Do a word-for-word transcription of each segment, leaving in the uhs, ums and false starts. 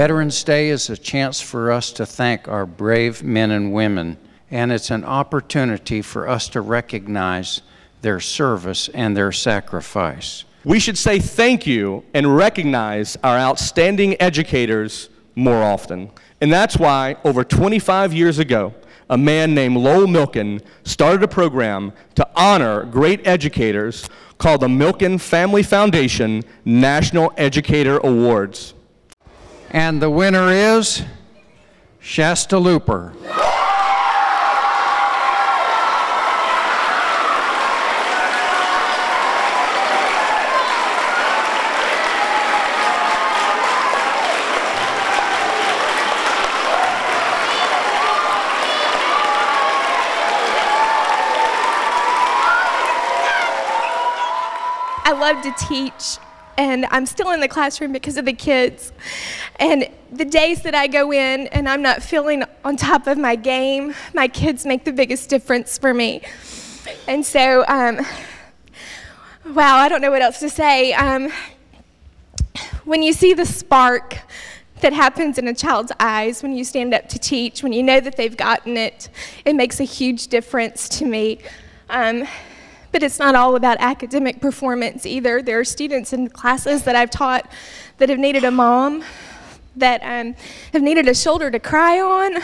Veterans Day is a chance for us to thank our brave men and women, and it's an opportunity for us to recognize their service and their sacrifice. We should say thank you and recognize our outstanding educators more often. And that's why over twenty-five years ago, a man named Lowell Milken started a program to honor great educators called the Milken Family Foundation National Educator Awards. And the winner is Shasta Looper. I love to teach, and I'm still in the classroom because of the kids. And the days that I go in and I'm not feeling on top of my game, my kids make the biggest difference for me. And so, um, wow, I don't know what else to say. Um, when you see the spark that happens in a child's eyes when you stand up to teach, when you know that they've gotten it, it makes a huge difference to me. Um, But it's not all about academic performance either. There are students in classes that I've taught that have needed a mom, that um, have needed a shoulder to cry on,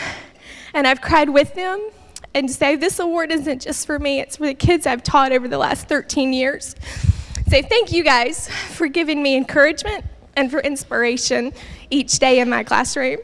and I've cried with them. And so this award isn't just for me, it's for the kids I've taught over the last thirteen years. So thank you guys for giving me encouragement and for inspiration each day in my classroom.